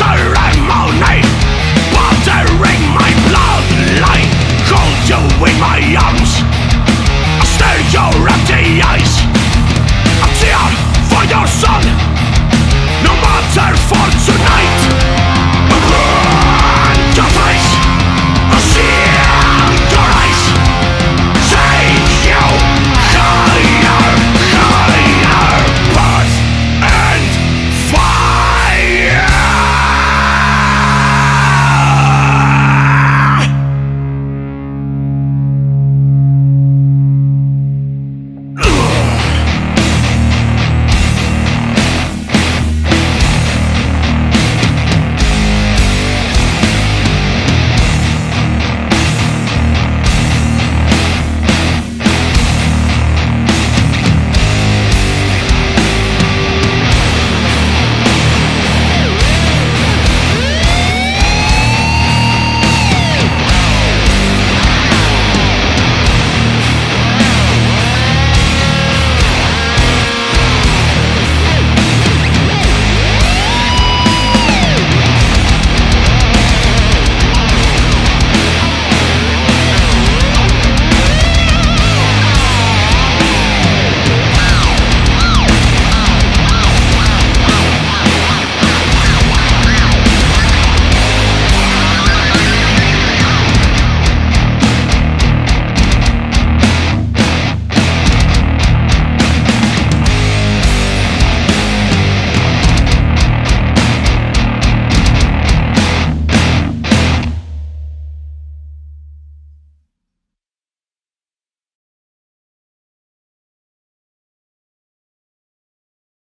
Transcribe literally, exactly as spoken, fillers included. so